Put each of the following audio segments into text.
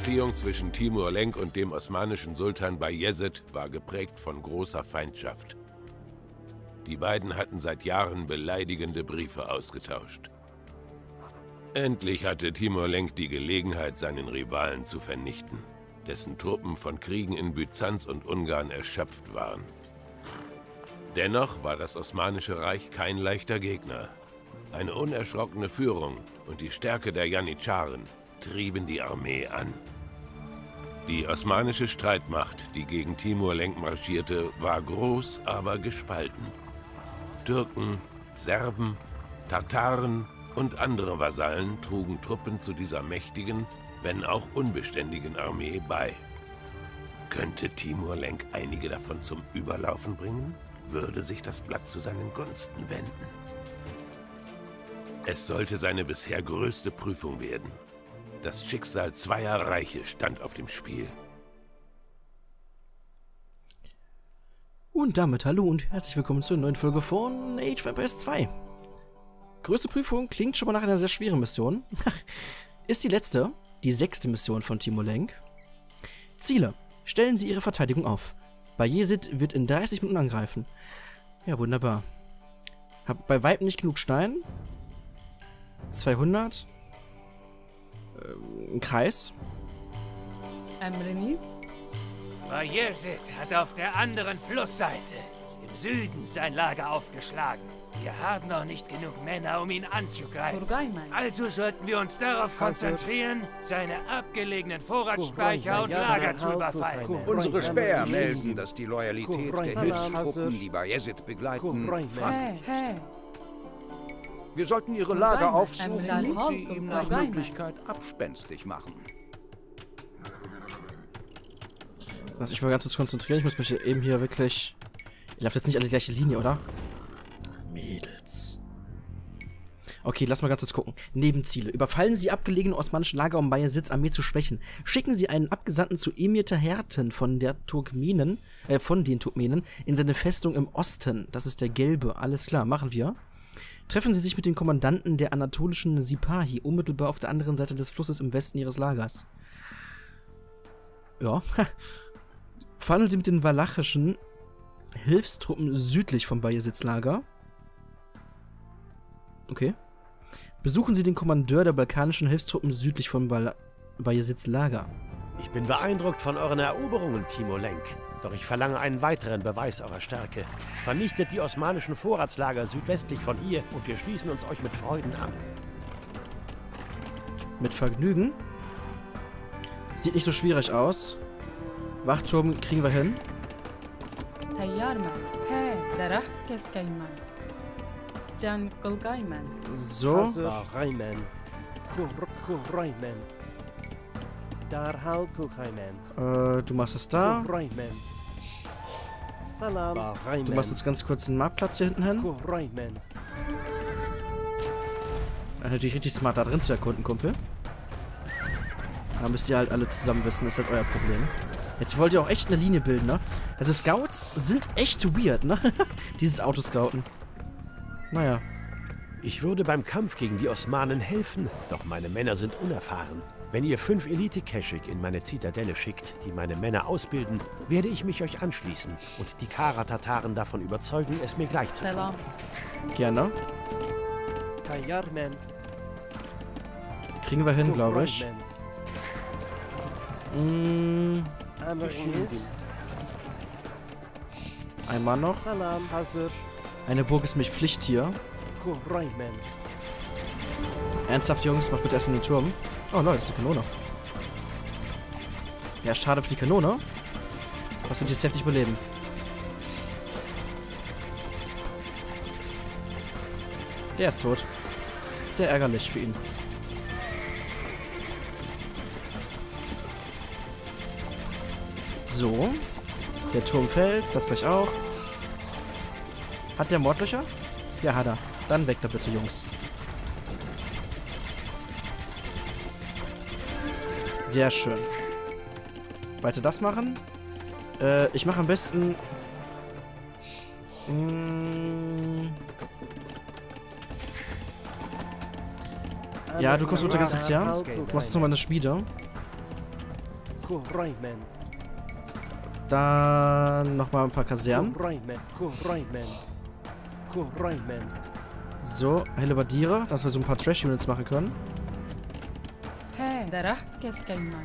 Beziehung zwischen Timur Lenk und dem osmanischen Sultan Bayezid war geprägt von großer Feindschaft. Die beiden hatten seit Jahren beleidigende Briefe ausgetauscht. Endlich hatte Timur Lenk die Gelegenheit, seinen Rivalen zu vernichten, dessen Truppen von Kriegen in Byzanz und Ungarn erschöpft waren. Dennoch war das Osmanische Reich kein leichter Gegner. Eine unerschrockene Führung und die Stärke der Janitscharen trieben die Armee an. Die osmanische Streitmacht, die gegen Timur Lenk marschierte, war groß, aber gespalten. Türken, Serben, Tataren und andere Vasallen trugen Truppen zu dieser mächtigen, wenn auch unbeständigen Armee bei. Könnte Timur Lenk einige davon zum Überlaufen bringen, würde sich das Blatt zu seinen Gunsten wenden. Es sollte seine bisher größte Prüfung werden. Das Schicksal zweier Reiche stand auf dem Spiel. Und damit hallo und herzlich willkommen zur neuen Folge von Age of Empires 2. Größte Prüfung klingt schon mal nach einer sehr schweren Mission. Ist die letzte, die 6. Mission von Timur Lenk. Ziele. Stellen Sie Ihre Verteidigung auf. Bayezid wird in 30 Minuten angreifen. Ja, wunderbar. Hab bei Weitem nicht genug Stein. 200. Ein Kreis. Amrenis? Bayezid hat auf der anderen Flussseite im Süden sein Lager aufgeschlagen. Wir haben noch nicht genug Männer, um ihn anzugreifen. Also sollten wir uns darauf konzentrieren, seine abgelegenen Vorratsspeicher und Lager zu überfallen. Unsere Späher melden, dass die Loyalität der Hilfstruppen, die Bayezid begleiten, fragt. Wir sollten ihre Lager aufsuchen und sie ihm nach Möglichkeit abspenstig machen. Lass mich mal ganz kurz konzentrieren. Ich muss mich hier eben hier wirklich... Ihr lauft jetzt nicht alle die gleiche Linie, oder? Mädels. Okay, lass mal ganz kurz gucken. Nebenziele. Überfallen Sie abgelegene osmanische Lager, um Bayezids Armee zu schwächen. Schicken Sie einen Abgesandten zu Emir Taherten von den Turkmenen in seine Festung im Osten. Das ist der Gelbe. Alles klar, machen wir. Treffen Sie sich mit den Kommandanten der anatolischen Sipahi, unmittelbar auf der anderen Seite des Flusses im Westen Ihres Lagers. Ja. Verhandeln Sie mit den walachischen Hilfstruppen südlich vom Bayezids Lager. Okay. Besuchen Sie den Kommandeur der balkanischen Hilfstruppen südlich von Bayezids Lager. Ich bin beeindruckt von euren Eroberungen, Timur Lenk. Doch ich verlange einen weiteren Beweis eurer Stärke. Vernichtet die osmanischen Vorratslager südwestlich von hier und wir schließen uns euch mit Freuden an. Mit Vergnügen. Sieht nicht so schwierig aus. Wachturm kriegen wir hin. So. Du machst es da. Du machst jetzt ganz kurz einen Marktplatz hier hinten hin. Natürlich richtig smart da drin zu erkunden, Kumpel. Da müsst ihr halt alle zusammen wissen, ist halt euer Problem. Jetzt wollt ihr auch echt eine Linie bilden, ne? Also Scouts sind echt weird, ne? Dieses Autoscouten. Naja. Ich würde beim Kampf gegen die Osmanen helfen, doch meine Männer sind unerfahren. Wenn ihr 5 Elite-Keshik in meine Zitadelle schickt, die meine Männer ausbilden, werde ich mich euch anschließen und die Kara-Tataren davon überzeugen, es mir gleich zu tun. Gerne. Kriegen wir hin, glaube ich. Einmal noch. Eine Burg ist mich Pflicht hier. Ernsthaft, Jungs, macht bitte erstmal den Turm. Oh, Leute, das ist eine Kanone. Ja, schade für die Kanone. Das wird jetzt heftig überleben. Der ist tot. Sehr ärgerlich für ihn. So. Der Turm fällt. Das gleich auch. Hat der Mordlöcher? Ja, hat er. Dann weg da bitte, Jungs. Sehr schön. Weiter das machen. Ich mache am besten... Ja, du kommst unter ganz ins Jahr. Du machst jetzt nochmal eine Schmiede. Dann nochmal ein paar Kasernen. So, Hellebardiere, dass wir so ein paar Trash-Units machen können.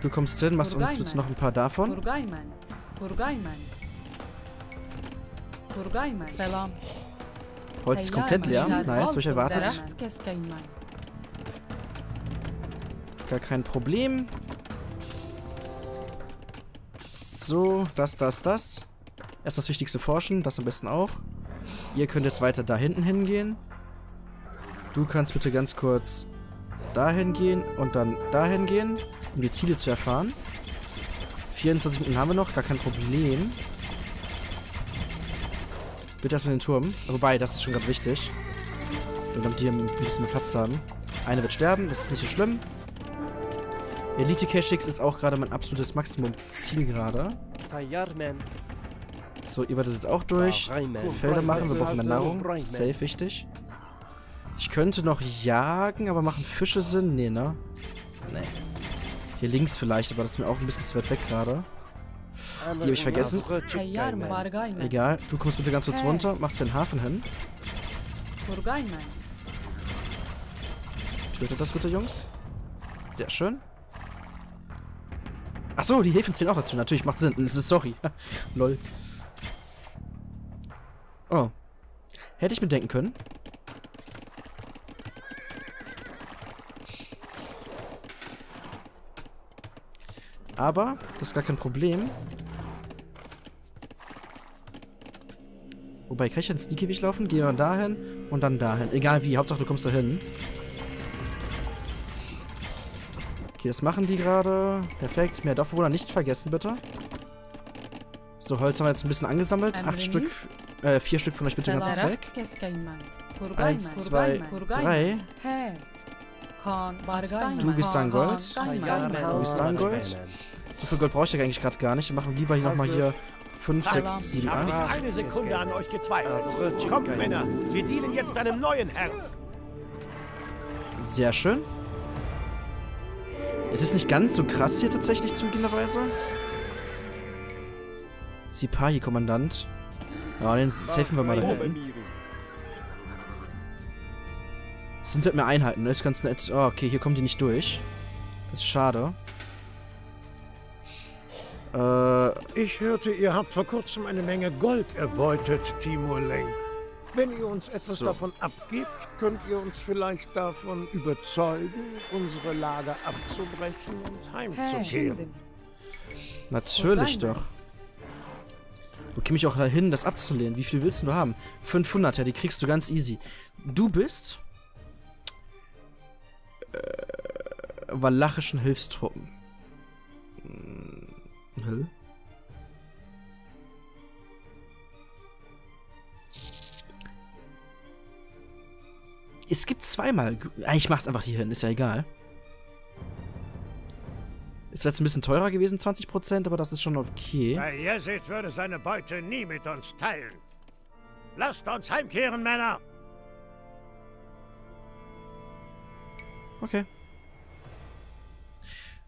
Du kommst hin, machst uns jetzt noch ein paar davon. Holz ist komplett leer. Nice, habe ich erwartet. Gar kein Problem. So, das. Erst das Wichtigste forschen, das am besten auch. Ihr könnt jetzt weiter da hinten hingehen. Du kannst bitte ganz kurz dahin gehen und dann dahin gehen, um die Ziele zu erfahren. 24 Minuten haben wir noch, gar kein Problem. Bitte erstmal den Turm. Wobei, das ist schon ganz wichtig. Damit die ein bisschen mehr Platz haben. Eine wird sterben, das ist nicht so schlimm. Elite Keshiks ist auch gerade mein absolutes Maximum-Ziel gerade. So, ihr werdet jetzt auch durch. Felder machen, wir brauchen mehr Nahrung. Safe wichtig. Ich könnte noch jagen, aber machen Fische Sinn? Nee, ne? Nee. Hier links vielleicht, aber das ist mir auch ein bisschen zu weit weg gerade. Die habe ich vergessen. Egal, du kommst bitte ganz kurz runter, machst den Hafen hin. Tötet das bitte, Jungs. Sehr schön. Achso, die Häfen zählen auch dazu. Natürlich, macht Sinn. Sorry. Lol. Oh. Hätte ich mir denken können. Aber das ist gar kein Problem. Wobei, kann ich einen Sneaky Weg laufen? Gehen wir dahin und dann dahin. Egal wie, Hauptsache du kommst dahin. Okay, das machen die gerade. Perfekt. Mehr Dorfbewohner nicht vergessen, bitte. So, Holz haben wir jetzt ein bisschen angesammelt. 4 Stück von euch bitte ganz weg. 1, 2, 3. Du gehst dann Gold. So viel Gold brauche ich ja eigentlich gerade gar nicht. Wir machen lieber hier nochmal hier 5, 6, 7, 8. Ich habe nicht eine Sekunde an euch gezweifelt. Kommt, Männer, wir dienen jetzt einem neuen Herrn. Sehr schön. Es ist nicht ganz so krass hier tatsächlich, zugegebenerweise. Sipahi, Kommandant. Ja, den safen wir mal dahin. Das sind halt mehr Einheiten, ne? Ist ganz nett. Oh, okay, hier kommen die nicht durch. Das ist schade. Ich hörte, ihr habt vor kurzem eine Menge Gold erbeutet, Timur Lenk. Wenn ihr uns etwas davon abgibt, könnt ihr uns vielleicht davon überzeugen, unsere Lager abzubrechen und heimzukehren. Natürlich doch. Wo käme ich auch dahin, das abzulehnen? Wie viel willst du haben? 500, ja, die kriegst du ganz easy. Du bist walachischen Hilfstruppen. Hm. Es gibt zweimal. Ich mach's einfach hier hin, ist ja egal. Ist jetzt ein bisschen teurer gewesen, 20%, aber das ist schon okay. Bayezid würde seine Beute nie mit uns teilen. Lasst uns heimkehren, Männer! Okay.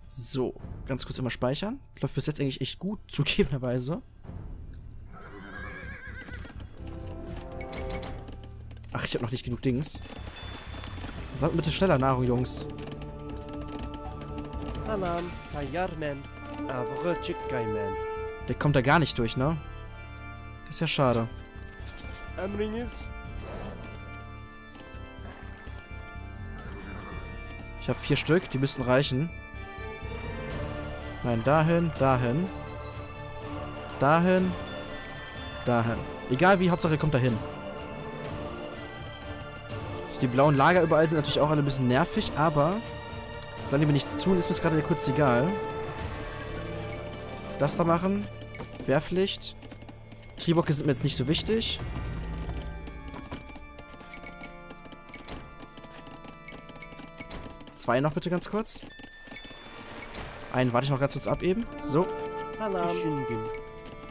So, ganz kurz immer speichern. Läuft bis jetzt eigentlich echt gut, zugegebenerweise. Ach, ich habe noch nicht genug Dings. Sammelt bitte schneller Nahrung, Jungs. Der kommt da gar nicht durch, ne? Ist ja schade. Ich habe 4 Stück, die müssten reichen. Nein, dahin, dahin. Dahin. Dahin. Egal wie, Hauptsache kommt dahin. Also die blauen Lager überall sind natürlich auch alle ein bisschen nervig, aber solange mir nichts tun, ist mir gerade kurz egal. Das da machen. Wehrpflicht. Triebocke sind mir jetzt nicht so wichtig. Zwei noch bitte ganz kurz. Einen warte ich noch ganz kurz ab eben. So.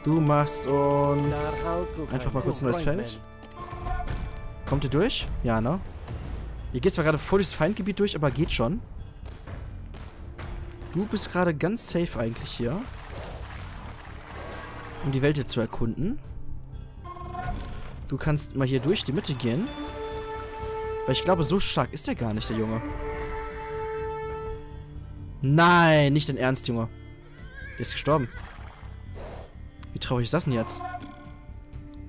Du machst uns einfach mal kurz ein neues Feld. Kommt ihr durch? Ja, ne? Ihr geht zwar gerade voll durchs Feindgebiet durch, aber geht schon. Du bist gerade ganz safe eigentlich hier. Um die Welt hier zu erkunden. Du kannst mal hier durch die Mitte gehen. Weil ich glaube, so stark ist der gar nicht, der Junge. Nein, nicht in Ernst, Junge. Der ist gestorben. Wie traurig ist das denn jetzt?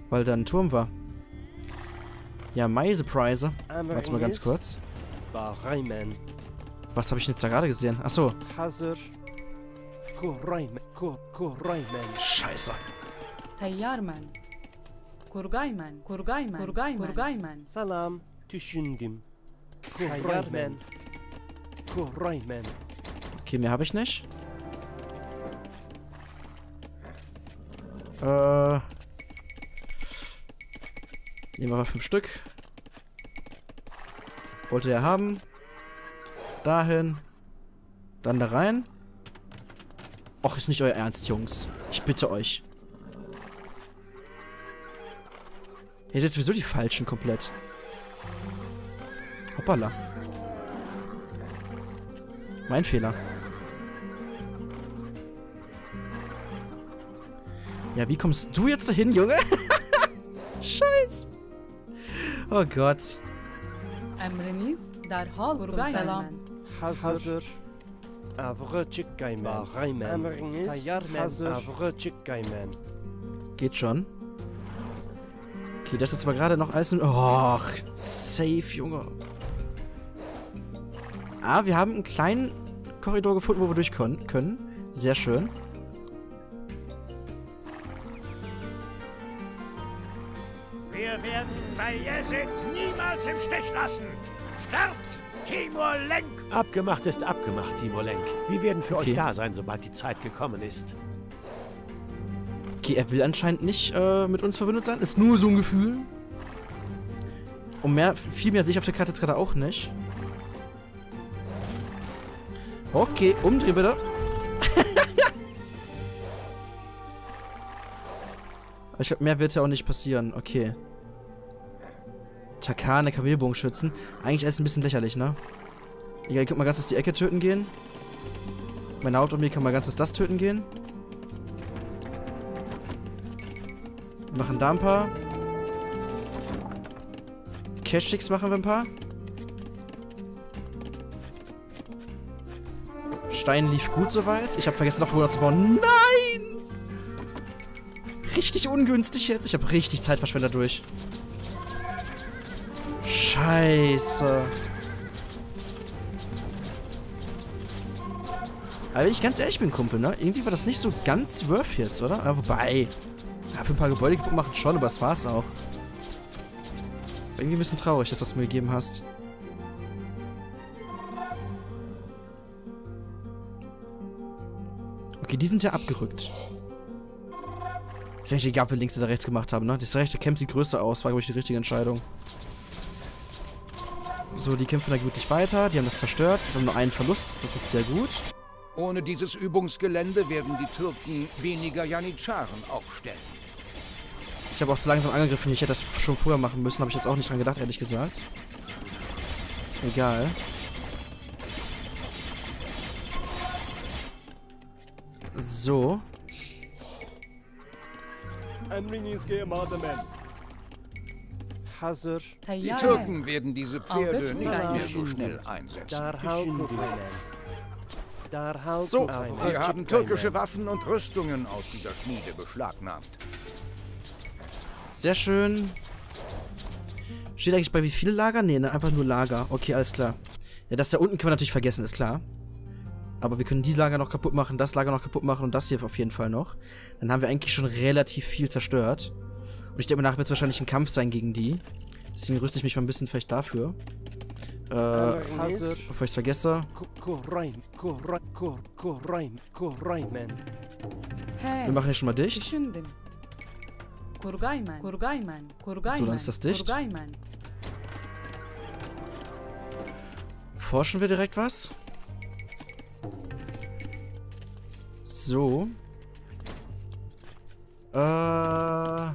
Weil da ein Turm war. Ja, my surprise. Warte mal ganz kurz. Was habe ich denn jetzt da gerade gesehen? Achso. Scheiße. Salam. Okay, mehr habe ich nicht. Nehmen wir mal 5 Stück. Wollte er haben. Dahin. Dann da rein. Och, ist nicht euer Ernst, Jungs. Ich bitte euch. Ihr seid sowieso die Falschen komplett. Hoppala. Mein Fehler. Ja, wie kommst du jetzt dahin, Junge? Scheiß. Oh Gott. Geht schon. Okay, das ist aber gerade noch alles... Och, safe, Junge. Ah, wir haben einen kleinen Korridor gefunden, wo wir durch können. Sehr schön. Wir werden Bayezid niemals im Stich lassen. Sterbt, Timur Lenk! Abgemacht ist abgemacht, Timur Lenk. Wir werden für euch da sein, sobald die Zeit gekommen ist. Okay, er will anscheinend nicht mit uns verbündet sein. Ist nur so ein Gefühl. Und mehr, viel mehr sehe ich auf der Karte jetzt gerade auch nicht. Okay, umdreh bitte. Ich glaube, mehr wird ja auch nicht passieren. Okay. Takane, Kamelbogenschützen. Eigentlich alles ein bisschen lächerlich, ne? Egal, ich kann mal ganz aus die Ecke töten gehen. Meine Hauptarmee kann mal ganz aus das töten gehen. Wir machen da ein paar. Keshiks machen wir ein paar. Stein lief gut soweit. Ich habe vergessen, noch Ruder zu bauen. Nein! Richtig ungünstig jetzt. Ich habe richtig Zeitverschwender durch. Scheiße. Aber wenn ich ganz ehrlich bin, Kumpel, ne? Irgendwie war das nicht so ganz worth jetzt, oder? Aber wobei... Ja, für ein paar Gebäude kaputt machen schon, aber das war's auch. Irgendwie ein bisschen traurig, dass du das mir gegeben hast. Okay, die sind ja abgerückt. Ist eigentlich egal, ob wir links oder rechts gemacht haben, ne? Das rechte kämpft die größer aus, war, glaube ich, die richtige Entscheidung. So, die kämpfen da glücklich weiter, die haben das zerstört. Wir haben nur einen Verlust, das ist sehr gut. Ohne dieses Übungsgelände werden die Türken weniger Janitscharen aufstellen. Ich habe auch zu langsam angegriffen. Ich hätte das schon vorher machen müssen. Habe ich jetzt auch nicht dran gedacht, ehrlich gesagt. Egal. So. Die Türken werden diese Pferde nicht mehr so schnell einsetzen. So, wir haben türkische Waffen und Rüstungen aus dieser Schmiede beschlagnahmt. Sehr schön. Steht eigentlich bei wie viele Lager? Nee, ne, einfach nur Lager. Okay, alles klar. Ja, das da unten können wir natürlich vergessen, ist klar. Aber wir können die Lager noch kaputt machen, das Lager noch kaputt machen und das hier auf jeden Fall noch. Dann haben wir eigentlich schon relativ viel zerstört. Und ich denke, danach wird es wahrscheinlich ein Kampf sein gegen die. Deswegen rüste ich mich mal ein bisschen vielleicht dafür. Bevor ich es vergesse. Wir machen hier schon mal dicht. So, dann ist das dicht. Forschen wir direkt was? So. Ja,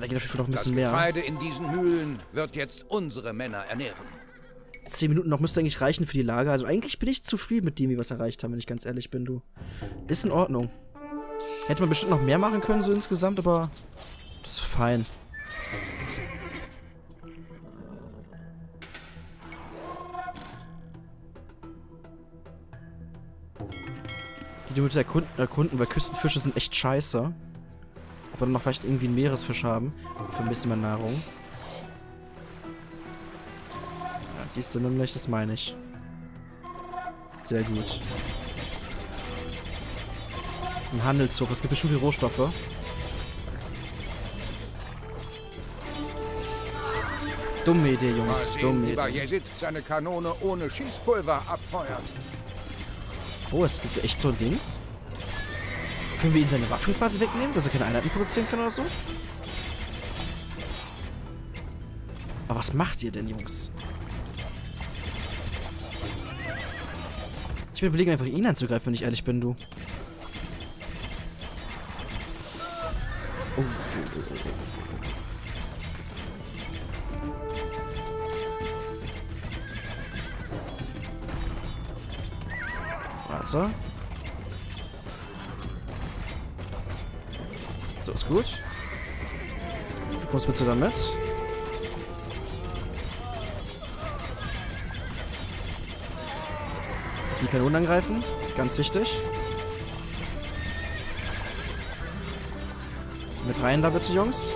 da geht auf jeden Fall noch ein bisschen mehr. Das Getreide in diesen Mühlen wird jetzt unsere Männer ernähren. 10 Minuten noch müsste eigentlich reichen für die Lage. Also eigentlich bin ich zufrieden mit dem, wie wir es erreicht haben, wenn ich ganz ehrlich bin, du. Ist in Ordnung. Hätte man bestimmt noch mehr machen können, so insgesamt, aber das ist fein. Die müssen erkunden, weil Küstenfische sind echt scheiße. Aber dann noch vielleicht irgendwie einen Meeresfisch haben. Für ein bisschen mehr Nahrung. Ja, siehst du nämlich, das meine ich. Sehr gut. Ein Handelshof, es gibt bestimmt viele Rohstoffe. Dumme Idee, Jungs, dumme Idee. Bayezid seine Kanone ohne Schießpulver abfeuert. Oh, es gibt echt so Dings. Können wir ihm seine Waffen quasi wegnehmen, dass er keine Einheiten produzieren kann oder so? Aber was macht ihr denn, Jungs? Ich bin überlegen, einfach ihn anzugreifen, wenn ich ehrlich bin, du. Oh. So, ist gut. Du kommst bitte damit. Die Kanonen angreifen. Ganz wichtig. Mit rein da bitte, Jungs.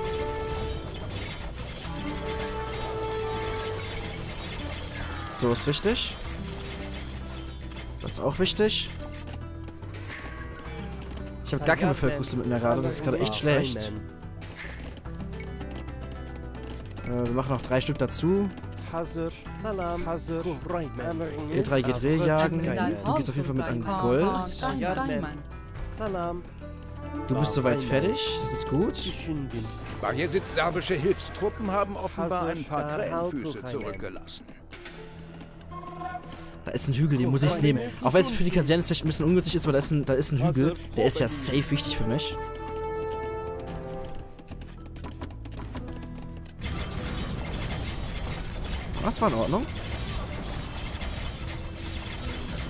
So, ist wichtig. Das ist auch wichtig. Ich habe gar keine Bevölkerungslimit mehr gerade. Das ist gerade echt schlecht. Wir machen noch 3 Stück dazu. E3 geht Reh jagen. Du gehst auf jeden Fall mit an Gold. Du bist soweit fertig. Das ist gut. Bayezid's serbische Hilfstruppen haben offenbar ein paar Krähenfüße zurückgelassen. Da ist ein Hügel, den muss ich nehmen. Auch wenn es für die Kaserne vielleicht ein bisschen ungünstig ist, weil da ist ein Hügel. Der ist ja safe wichtig für mich. Das war in Ordnung.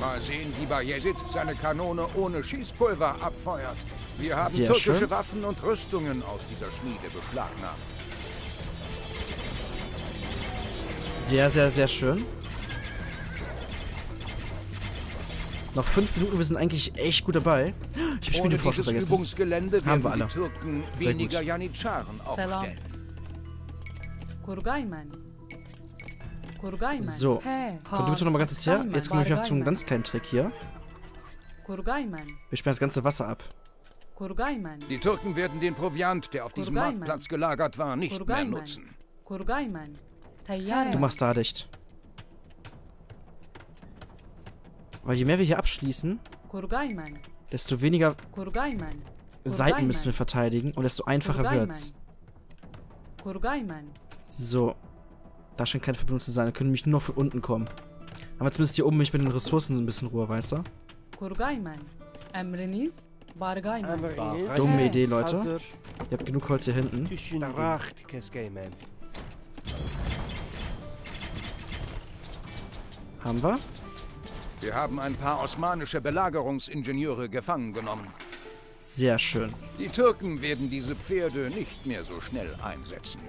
Mal sehen, wie Bayezid seine Kanone ohne Schießpulver abfeuert. Wir haben sehr türkische schön. Waffen und Rüstungen aus dieser Schmiede beschlagnahmt. Sehr, sehr, sehr schön. Noch 5 Minuten, wir sind eigentlich echt gut dabei. Ich habe Spiel den Vorschlag vergessen. Haben wir alle. Sehr gut. So, kommt du bitte nochmal ganz jetzt her? Jetzt kommen wir auf zu einem ganz kleinen Trick hier. Wir sperren das ganze Wasser ab. Die Türken werden den Proviant, der auf diesem Marktplatz gelagert war, nicht mehr nutzen. Du machst da dicht. Weil je mehr wir hier abschließen, desto weniger Seiten müssen wir verteidigen und desto einfacher wird's. So. Da scheint keine Verbindung zu sein. Da können nämlich nur noch von unten kommen. Aber zumindest hier oben bin ich mit den Ressourcen ein bisschen Ruhe, weißt du? Dumme Idee, Leute. Ihr habt genug Holz hier hinten. Haben wir? Wir haben ein paar osmanische Belagerungsingenieure gefangen genommen. Sehr schön. Die Türken werden diese Pferde nicht mehr so schnell einsetzen.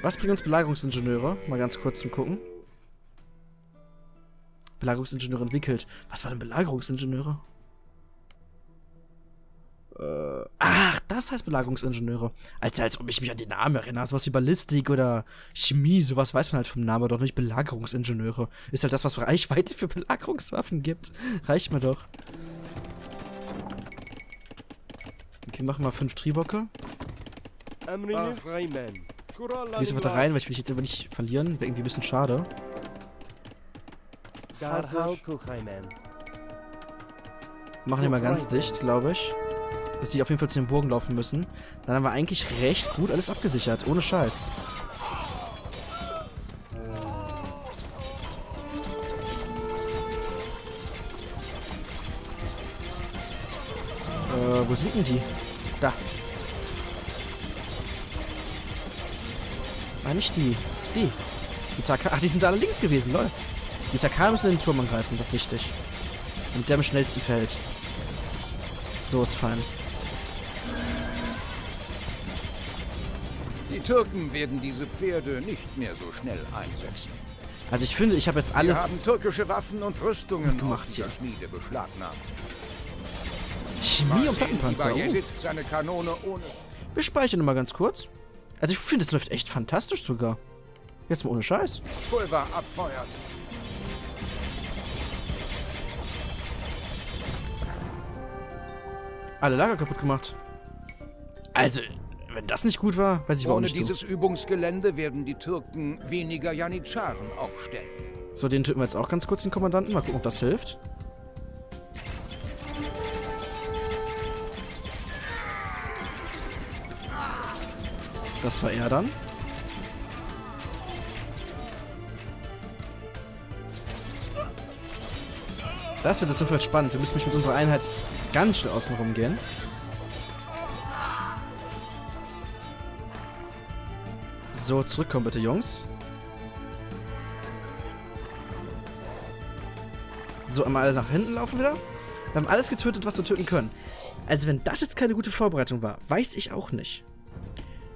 Was bringen uns Belagerungsingenieure? Mal ganz kurz zum Gucken. Belagerungsingenieure entwickelt. Was war denn Belagerungsingenieure? Ach, das heißt Belagerungsingenieure. Als ob ich mich an den Namen erinnere. Sowas wie Ballistik oder Chemie, sowas weiß man halt vom Namen, aber doch nicht Belagerungsingenieure. Ist halt das, was Reichweite für Belagerungswaffen gibt. Reicht mir doch. Okay, machen wir 5 Triebocke. Du gehst einfach da rein, weil ich will dich jetzt einfach nicht verlieren. Wäre irgendwie ein bisschen schade. Machen wir mal ganz dicht, glaube ich. Dass die auf jeden Fall zu den Burgen laufen müssen. Dann haben wir eigentlich recht gut alles abgesichert. Ohne Scheiß. Wo sind denn die? Da. Ah, nicht die. Die. Die Takarer... Ach, die sind da alle links gewesen, lol. Die Takarer müssen in den Turm angreifen, das ist richtig. Und der am schnellsten fällt. So ist fein. Die Türken werden diese Pferde nicht mehr so schnell einsetzen. Also ich finde, ich habe jetzt alles... Wir haben türkische Waffen und Rüstungen aus der Schmiede beschlagnahmt. Chemie und Plattenpanzer. Seine Kanone ohne... Wir speichern nochmal ganz kurz. Also ich finde, es läuft echt fantastisch sogar. Jetzt mal ohne Scheiß. Pulver abfeuert. Alle Lager kaputt gemacht. Also... Wenn das nicht gut war, weiß ich auch nicht. Ohne dieses Übungsgelände werden die Türken weniger Janitscharen aufstellen. So, den töten wir jetzt auch ganz kurz, den Kommandanten. Mal gucken, ob das hilft. Das war er dann. Das wird jetzt sofort spannend. Wir müssen mit unserer Einheit ganz schnell außen rum gehen. So, zurückkommen bitte, Jungs. So, einmal alle nach hinten laufen wieder. Wir haben alles getötet, was wir töten können. Also wenn das jetzt keine gute Vorbereitung war, weiß ich auch nicht.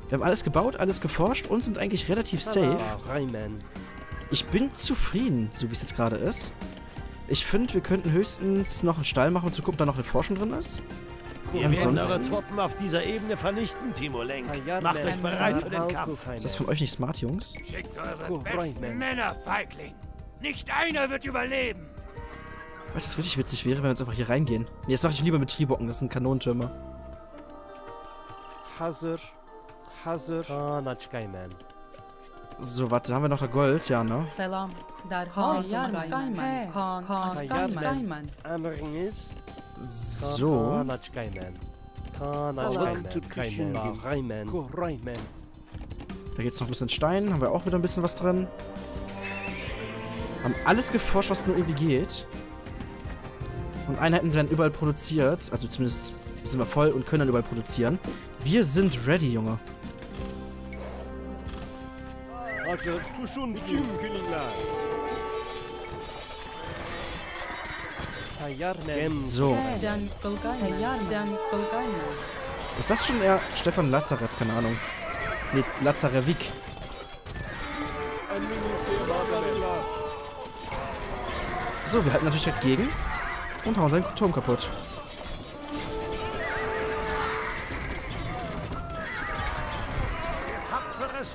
Wir haben alles gebaut, alles geforscht und sind eigentlich relativ safe. Ich bin zufrieden, so wie es jetzt gerade ist. Ich finde, wir könnten höchstens noch einen Stall machen, um zu gucken, ob da noch eine Forschung drin ist. Wir werden eure Truppen auf dieser Ebene vernichten, Timur Lenk. Macht euch bereit für den Kampf. Ist das von euch nicht smart, Jungs? Schickt eure besten Männer, Feigling. Nicht einer wird überleben. Was das richtig witzig wäre, wenn wir jetzt einfach hier reingehen. Nee, das mache ich lieber mit Tribocken, das sind Kanonentürmer. So, warte, haben wir noch da Gold? Ja, ne? Salam. So. Da geht's noch ein bisschen Stein. Haben wir auch wieder ein bisschen was drin. Haben alles geforscht, was nur irgendwie geht. Und Einheiten werden überall produziert. Also zumindest sind wir voll und können dann überall produzieren. Wir sind ready, Junge. So. Ist das schon eher Stefan Lazarev? Keine Ahnung. Nee, Lazarevic. So, wir halten natürlich direkt gegen und hauen seinen Turm kaputt.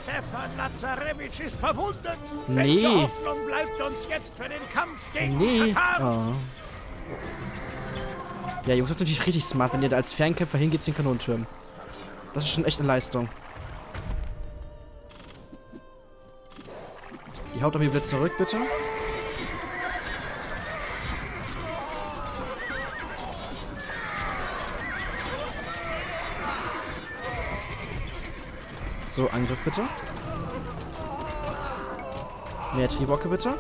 Stefan Lazarevic ist verwundet. Nee. Welche Hoffnung bleibt uns jetzt für den Kampf gegen die Tataren? Oh. Ja, Jungs, das ist natürlich richtig smart, wenn ihr da als Fernkämpfer hingeht zu den Kanonentürmen. Das ist schon echt eine Leistung. Die Hauptarmee wieder zurück, bitte. So, Angriff bitte. Mehr Tribocke bitte.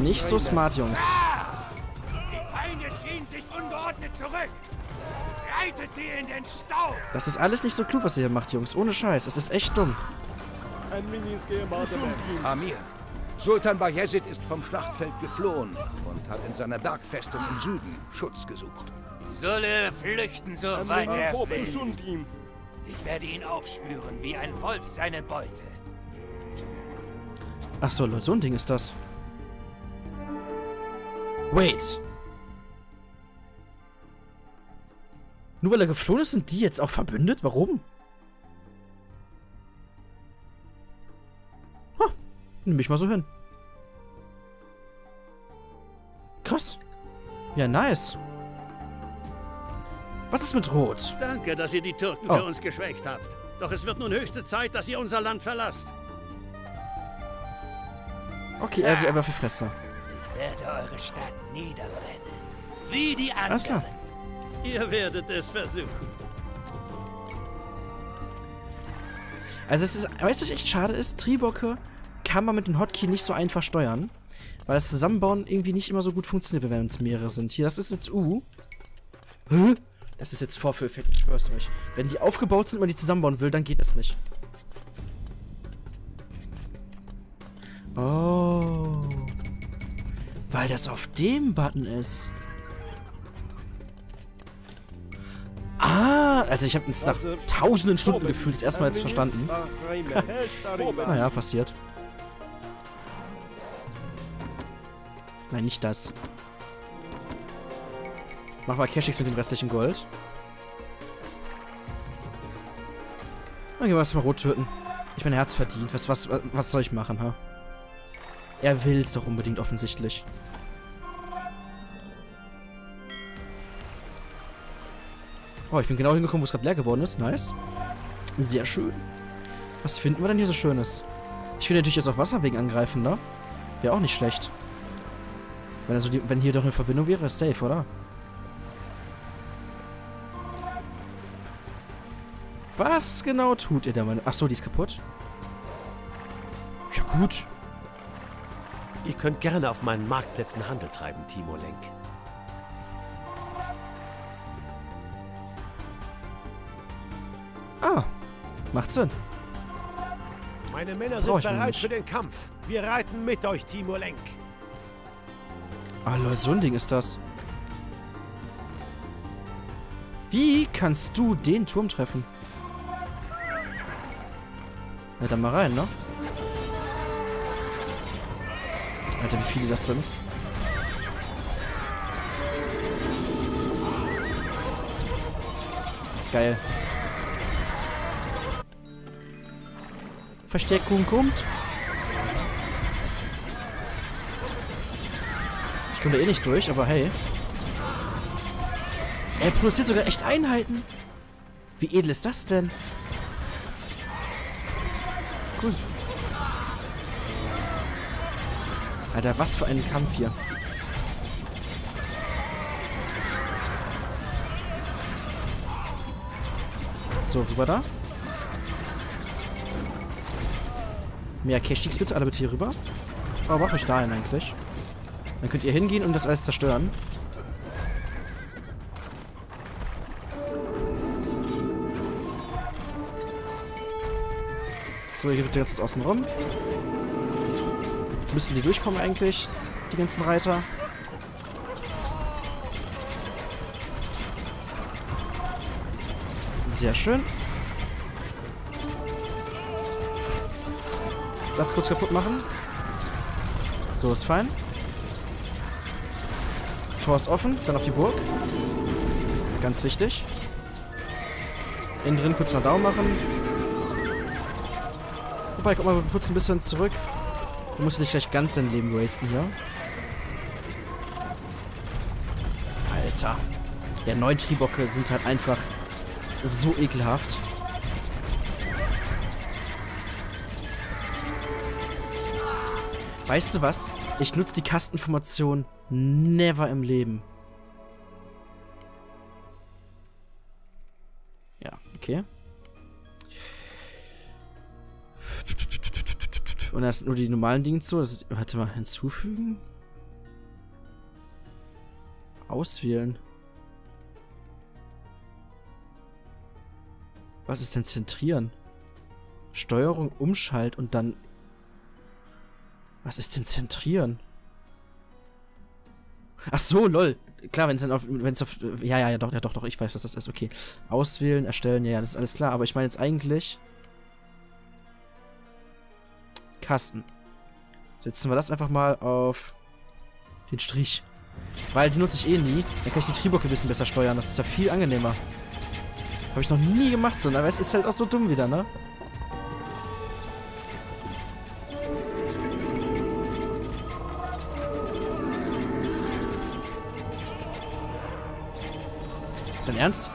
Nicht so smart, Jungs. Das ist alles nicht so klug, was ihr hier macht, Jungs. Ohne Scheiß. Das ist echt dumm. Amir. Sultan Bayezid ist vom Schlachtfeld geflohen und hat in seiner Bergfestung im Süden Schutz gesucht. Soll er flüchten, soweit er will. Ich werde ihn aufspüren, wie ein Wolf seine Beute. Ach so, Leute, so ein Ding ist das. Wait. Nur weil er geflohen ist, sind die jetzt auch verbündet? Warum? Ha, nimm ich mal so hin. Krass. Ja, nice. Was ist mit Rot? Danke, dass ihr die Türken für uns geschwächt habt. Doch es wird nun höchste Zeit, dass ihr unser Land verlasst. Okay, also er war für Fresser. Ich werde eure Stadt niederbrennen. Wie die anderen. Alles klar. Ihr werdet es versuchen. Also es ist, weißt du, was echt schade ist? Tribocke kann man mit dem Hotkey nicht so einfach steuern. Weil das Zusammenbauen irgendwie nicht immer so gut funktioniert, wenn es mehrere sind. Hier, das ist jetzt U. Hä? Das ist jetzt Vorführeffekt, ich schwör's euch. Wenn die aufgebaut sind und man die zusammenbauen will, dann geht das nicht. Oh. Weil das auf dem Button ist. Ah, also ich habe jetzt nach tausenden Stunden gefühlt das erstmal jetzt verstanden. Naja, passiert. Nein, nicht das. Mach mal Keshiks mit dem restlichen Gold. Dann gehen wir erstmal rot töten. Ich mein Herz verdient. Was soll ich machen, ha? Er will es doch unbedingt offensichtlich. Oh, ich bin genau hingekommen, wo es gerade leer geworden ist. Nice. Sehr schön. Was finden wir denn hier so Schönes? Ich will natürlich jetzt auf Wasserwegen angreifen, ne? Wäre auch nicht schlecht. Wenn, also wenn hier doch eine Verbindung wäre, ist safe, oder? Was genau tut ihr da, meine... Achso, die ist kaputt. Ja, gut. Ihr könnt gerne auf meinen Marktplätzen Handel treiben, Timur Lenk. Ah, macht Sinn. Meine Männer sind bereit für den Kampf. Wir reiten mit euch, Timur Lenk. Ah, Leute, so ein Ding ist das. Wie kannst du den Turm treffen? Ja, dann mal rein, ne? Alter, wie viele das sind. Geil. Verstärkung kommt. Ich komme da eh nicht durch, aber hey. Er produziert sogar echt Einheiten. Wie edel ist das denn? Cool. Alter, was für ein Kampf hier. So, rüber da. Mehr Keshiks bitte, alle bitte hier rüber. Oh, mach euch dahin eigentlich. Dann könnt ihr hingehen und das alles zerstören. So, hier wird jetzt außen rum. Müssen die durchkommen eigentlich, die ganzen Reiter? Sehr schön. Das kurz kaputt machen. So, ist fein. Tor ist offen, dann auf die Burg. Ganz wichtig. Innen drin kurz Radau machen. Wobei, guck mal, wir putzen ein bisschen zurück. Du musst nicht gleich ganz dein Leben wasten hier. Alter. Ja, 9 Tribocke sind halt einfach so ekelhaft. Weißt du was? Ich nutze die Kastenformation never im Leben. Ja, okay. Und da sind nur die normalen Dinge zu. Das ist, warte mal, hinzufügen. Auswählen. Was ist denn zentrieren? Steuerung, Umschalt und dann... Was ist denn zentrieren? Ach so, lol. Klar, wenn es dann auf... Ja, doch, ich weiß, was das ist. Okay. Auswählen, erstellen, ja, das ist alles klar. Aber ich meine jetzt eigentlich... Kasten. Setzen wir das einfach mal auf den Strich. Weil die nutze ich eh nie. Dann kann ich die Tribocke ein bisschen besser steuern. Das ist ja viel angenehmer. Habe ich noch nie gemacht so. Aber es ist halt auch so dumm wieder, ne? Dein Ernst?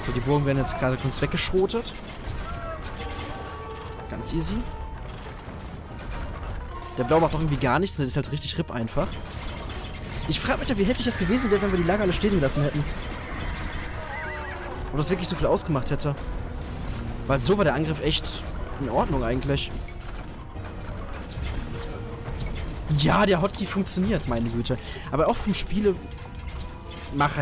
So, die Burgen werden jetzt gerade kurz weggeschrotet. Ganz easy. Der Blau macht doch irgendwie gar nichts, der ist halt richtig RIP einfach. Ich frage mich ja, wie heftig das gewesen wäre, wenn wir die Lager alle stehen gelassen hätten. Ob das wirklich so viel ausgemacht hätte. Weil so war der Angriff echt in Ordnung eigentlich. Ja, der Hotkey funktioniert, meine Güte. Aber auch vom Spielemacher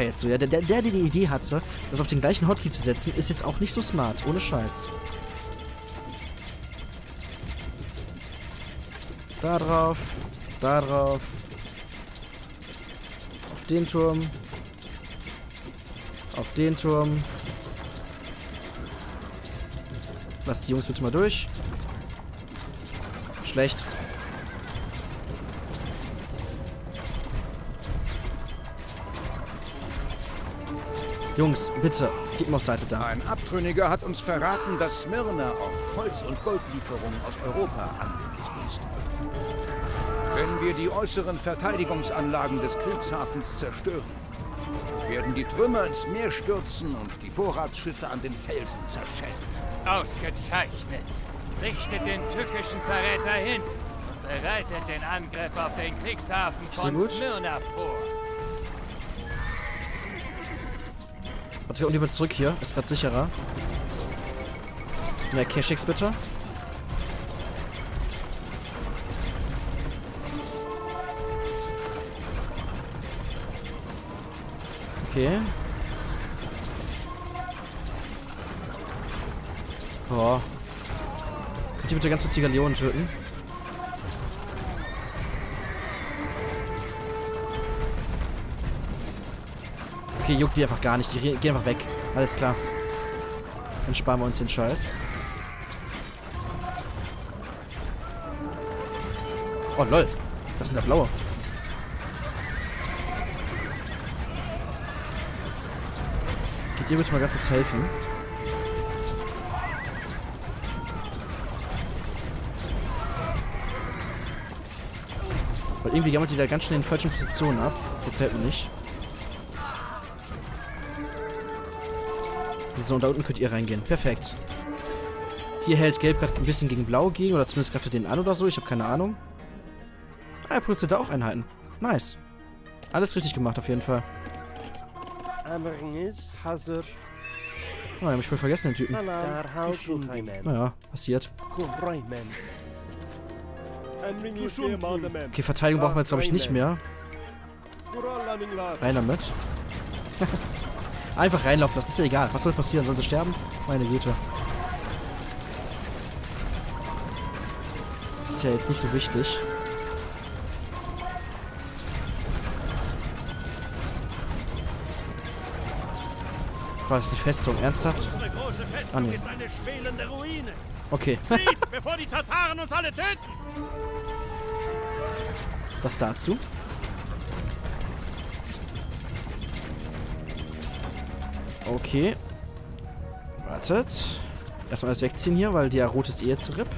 jetzt so. Ja, der die Idee hatte, das auf den gleichen Hotkey zu setzen, ist jetzt auch nicht so smart. Ohne Scheiß. Da drauf. Da drauf. Auf den Turm. Auf den Turm. Lass die Jungs bitte mal durch. Schlecht. Jungs, bitte, gib mir auf Seite da. Ein Abtrünniger hat uns verraten, dass Smyrna auf Holz- und Goldlieferungen aus Europa angewiesen ist. Wenn wir die äußeren Verteidigungsanlagen des Kriegshafens zerstören, werden die Trümmer ins Meer stürzen und die Vorratsschiffe an den Felsen zerschellen. Ausgezeichnet! Richtet den tückischen Verräter hin und bereitet den Angriff auf den Kriegshafen von Smyrna vor. Warte, hier unten wieder zurück hier. Ist gerade sicherer. Mehr Keshiks bitte. Okay. Oh. Könnt ihr bitte ganz kurz die Galeonen töten? Okay, juckt die einfach gar nicht. Die gehen einfach weg. Alles klar. Dann sparen wir uns den Scheiß. Oh, lol. Das sind ja blaue. Geht ihr bitte mal ganz kurz helfen? Weil irgendwie jammert die da ganz schnell in falschen Positionen ab. Gefällt mir nicht. So, und da unten könnt ihr reingehen. Perfekt. Hier hält Gelb gerade ein bisschen gegen Blau gegen. Oder zumindest greift er den an oder so. Ich habe keine Ahnung. Ah, er produziert da auch Einheiten. Nice. Alles richtig gemacht auf jeden Fall. Oh, hab ich voll vergessen, den Typen. Naja, passiert. Okay, Verteidigung brauchen wir jetzt, glaube ich, nicht mehr. Rein damit. Einfach reinlaufen lassen, ist ja egal. Was soll passieren? Sollen sie sterben? Meine Güte. Ist ja jetzt nicht so wichtig. War das die Festung? Ernsthaft? Ah, nee. Okay. Bevor die Tataren uns alle töten! Das dazu. Okay. Wartet. Erstmal alles wegziehen hier, weil der rote ist eh jetzt RIP.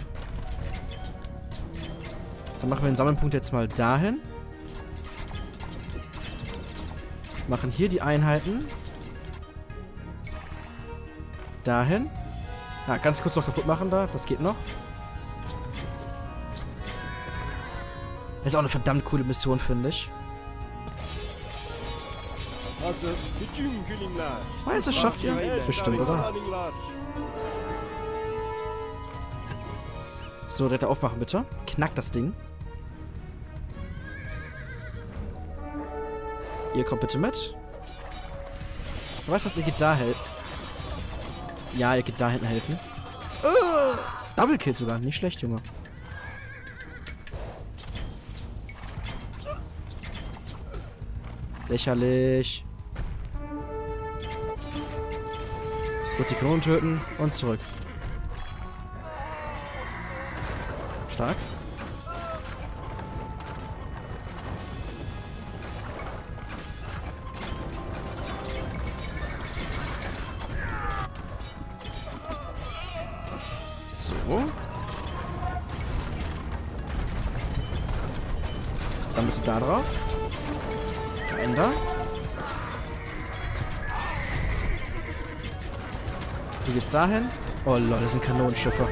Dann machen wir den Sammelpunkt jetzt mal dahin. Machen hier die Einheiten. Dahin. Ah, ganz kurz noch kaputt machen da. Das geht noch. Das ist auch eine verdammt coole Mission, finde ich. Meinst du, das schafft ihr? Bestimmt, oder? So, Retter aufmachen, bitte. Knackt das Ding. Ihr kommt bitte mit. Du weißt was, ihr geht da helfen. Ja, ihr geht da hinten helfen. Double Kill sogar. Nicht schlecht, Junge. Lächerlich. Kurz die Kanonen töten und zurück. Stark. So. Dann bitte da drauf. Da. Du gehst dahin. Oh lol, das sind Kanonenschiffe.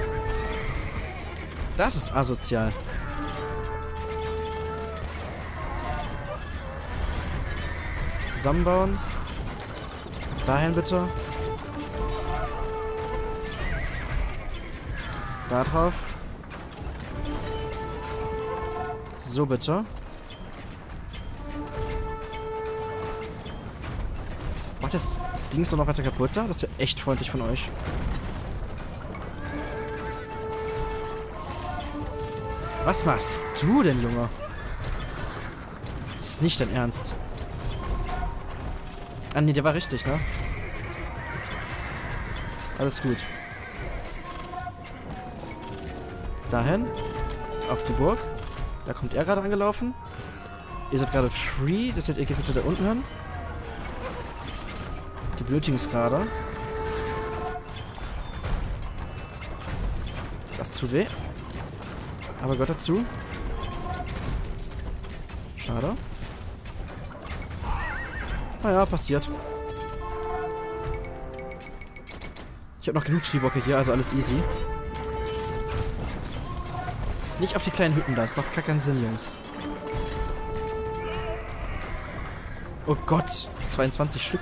Das ist asozial. Zusammenbauen. Dahin bitte. Da drauf. So bitte. Macht das Ding so noch weiter kaputt da? Das ist ja echt freundlich von euch. Was machst du denn, Junge? Das ist nicht dein Ernst. Ah ne, der war richtig, ne? Alles gut. Dahin. Auf die Burg. Da kommt er gerade angelaufen. Ihr seid gerade free. Das heißt, ihr geht bitte da unten hin. Die benötigen es gerade. Das tut weh. Aber gehört dazu. Schade. Naja, passiert. Ich habe noch genug Triebocke hier, also alles easy. Nicht auf die kleinen Hütten da, das macht gar keinen Sinn, Jungs. Oh Gott, 22 Stück.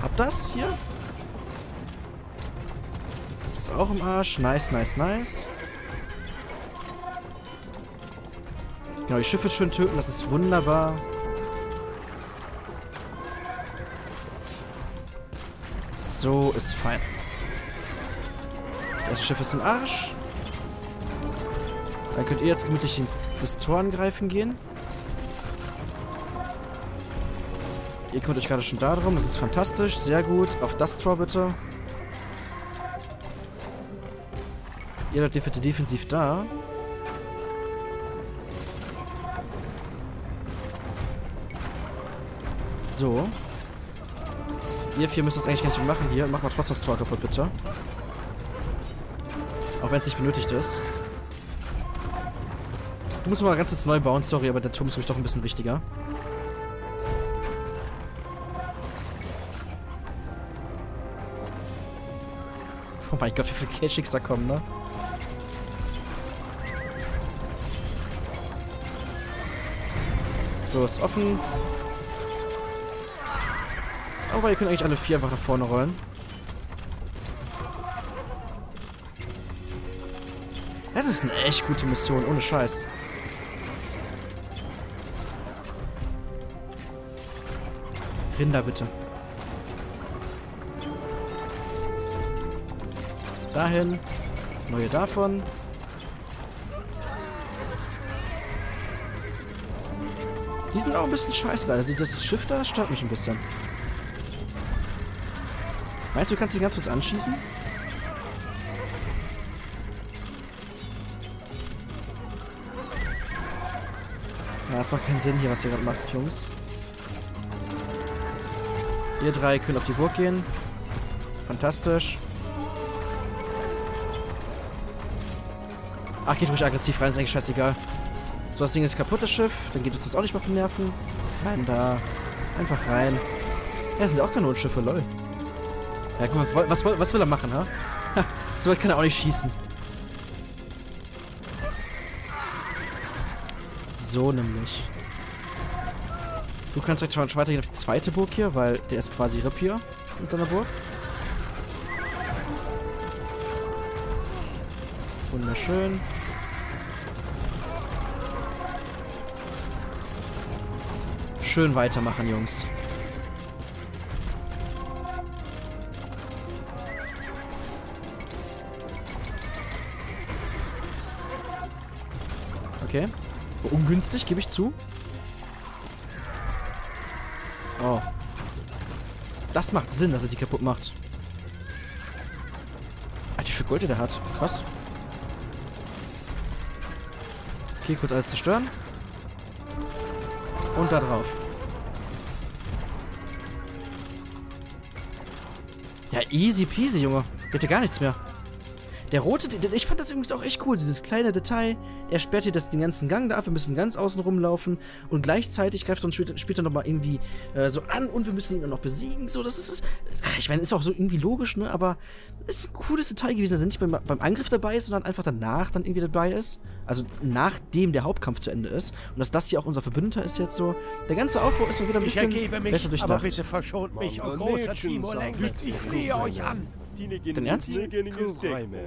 Hab das hier? Das ist auch im Arsch. Nice, nice, nice. Genau, die Schiffe schön töten, das ist wunderbar. So ist fein. Das erste Schiff ist im Arsch. Dann könnt ihr jetzt gemütlich das Tor angreifen gehen. Ihr könnt euch gerade schon da drum, das ist fantastisch, sehr gut. Auf das Tor bitte. Ihr seid defensiv da. So. Ihr vier müsst das eigentlich gar nicht machen hier. Macht mal trotzdem das Tor kaputt, bitte. Auch wenn es nicht benötigt ist. Du musst mal ganz kurz neu bauen, sorry, aber der Turm ist, glaube ich, doch ein bisschen wichtiger. Oh mein Gott, wie viele Keshiks da kommen, ne? So, ist offen. Aber ihr könnt eigentlich alle vier einfach nach vorne rollen. Das ist eine echt gute Mission, ohne Scheiß. Rinder, bitte. Dahin. Neue davon. Die sind auch ein bisschen scheiße, Alter. Das Schiff da stört mich ein bisschen. Meinst du, kannst du die ganz kurz anschießen? Ja, das macht keinen Sinn hier, was ihr gerade macht, Jungs. Ihr drei könnt auf die Burg gehen. Fantastisch. Ach, geht ruhig aggressiv rein, ist eigentlich scheißegal. So, das Ding ist kaputt, das Schiff. Dann geht uns das auch nicht mehr vom Nerven. Nein, da. Einfach rein. Ja, das sind ja auch Kanonenschiffe, lol. Ja, guck mal, was will er machen, ha? So weit kann er auch nicht schießen. So nämlich. Du kannst direkt schon weitergehen auf die zweite Burg hier, weil der ist quasi RIP hier mit seiner Burg. Wunderschön. Schön weitermachen, Jungs. Okay. Ungünstig, gebe ich zu. Oh. Das macht Sinn, dass er die kaputt macht. Alter, wie viel Gold der hat. Krass. Okay, kurz alles zerstören. Und da drauf. Ja, easy peasy, Junge. Der hätte gar nichts mehr. Der rote, ich fand das übrigens auch echt cool, dieses kleine Detail. Er sperrt hier den ganzen Gang da ab, wir müssen ganz außen rumlaufen und gleichzeitig greift er uns später nochmal irgendwie so an und wir müssen ihn dann noch besiegen. So, das ist, ich meine, ist auch so irgendwie logisch, ne, aber es ist ein cooles Detail gewesen, dass er nicht beim Angriff dabei ist, sondern einfach danach dann irgendwie dabei ist. Also nachdem der Hauptkampf zu Ende ist und dass das hier auch unser Verbündeter ist jetzt so. Der ganze Aufbau ist so wieder ein bisschen besser durchdacht. Ich ergebe mich, aber bitte verschont mich, oh großer Timur Lenk, ich flehe euch an. Dein Ernst?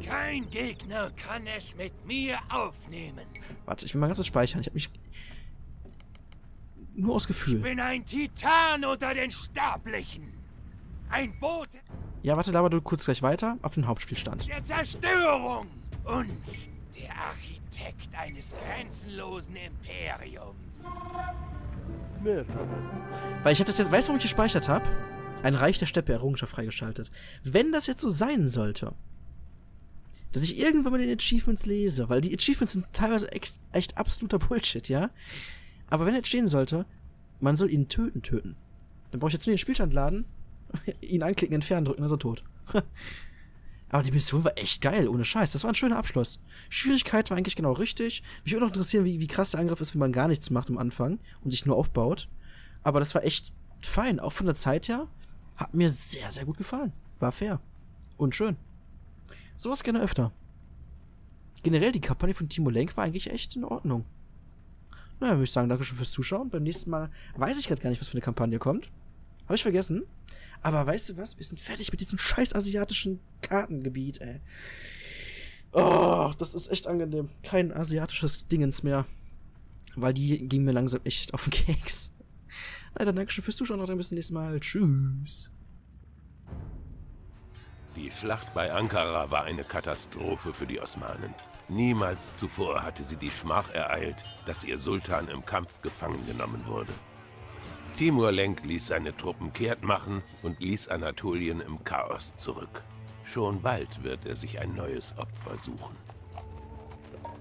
Kein Gegner kann es mit mir aufnehmen. Warte, ich will mal ganz kurz speichern. Ich habe mich nur aus Gefühl. Ich bin ein Titan unter den Sterblichen. Ein Boot. Ja, warte, laber du kurz gleich weiter auf den Hauptspielstand. Der Zerstörung und der Architekt eines grenzenlosen Imperiums. Weil ich habe das jetzt, weißt du, warum ich gespeichert habe? Ein Reich der Steppe Errungenschaft freigeschaltet. Wenn das jetzt so sein sollte, dass ich irgendwann mal den Achievements lese, weil die Achievements sind teilweise echt absoluter Bullshit, ja? Aber wenn jetzt stehen sollte, man soll ihn töten. Dann brauche ich jetzt nur den Spielstand laden, ihn anklicken, entfernen, drücken, dann ist er tot. Aber die Mission war echt geil, ohne Scheiß. Das war ein schöner Abschluss. Schwierigkeit war eigentlich genau richtig. Mich würde noch interessieren, wie krass der Angriff ist, wenn man gar nichts macht am Anfang und sich nur aufbaut. Aber das war echt fein. Auch von der Zeit her hat mir sehr, sehr gut gefallen. War fair. Und schön. Sowas gerne öfter. Generell, die Kampagne von Timur Lenk war eigentlich echt in Ordnung. Naja, würde ich sagen, Dankeschön fürs Zuschauen. Beim nächsten Mal weiß ich gerade gar nicht, was für eine Kampagne kommt. Habe ich vergessen. Aber weißt du was? Wir sind fertig mit diesem scheiß asiatischen Kartengebiet, ey. Oh, das ist echt angenehm. Kein asiatisches Dingens mehr. Weil die gingen mir langsam echt auf den Keks. Leider, Dankeschön fürs Zuschauen und dann bis zum nächsten Mal. Tschüss. Die Schlacht bei Ankara war eine Katastrophe für die Osmanen. Niemals zuvor hatte sie die Schmach ereilt, dass ihr Sultan im Kampf gefangen genommen wurde. Timur Lenk ließ seine Truppen kehrt machen und ließ Anatolien im Chaos zurück. Schon bald wird er sich ein neues Opfer suchen.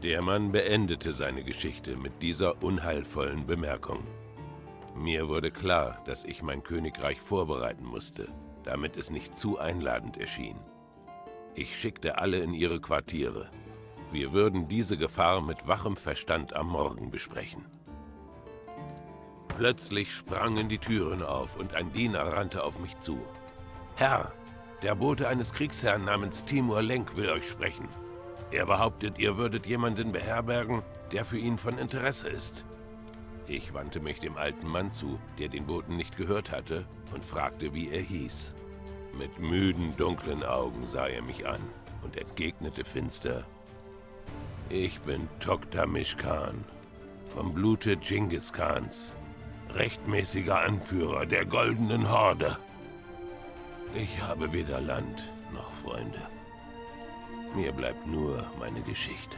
Der Mann beendete seine Geschichte mit dieser unheilvollen Bemerkung. Mir wurde klar, dass ich mein Königreich vorbereiten musste, damit es nicht zu einladend erschien. Ich schickte alle in ihre Quartiere. Wir würden diese Gefahr mit wachem Verstand am Morgen besprechen. Plötzlich sprangen die Türen auf und ein Diener rannte auf mich zu. »Herr, der Bote eines Kriegsherrn namens Timur Lenk will euch sprechen. Er behauptet, ihr würdet jemanden beherbergen, der für ihn von Interesse ist.« Ich wandte mich dem alten Mann zu, der den Boten nicht gehört hatte, und fragte, wie er hieß. Mit müden, dunklen Augen sah er mich an und entgegnete finster: »Ich bin Tokhtamish Khan, vom Blute Genghis Khans, rechtmäßiger Anführer der Goldenen Horde. Ich habe weder Land noch Freunde. Mir bleibt nur meine Geschichte.«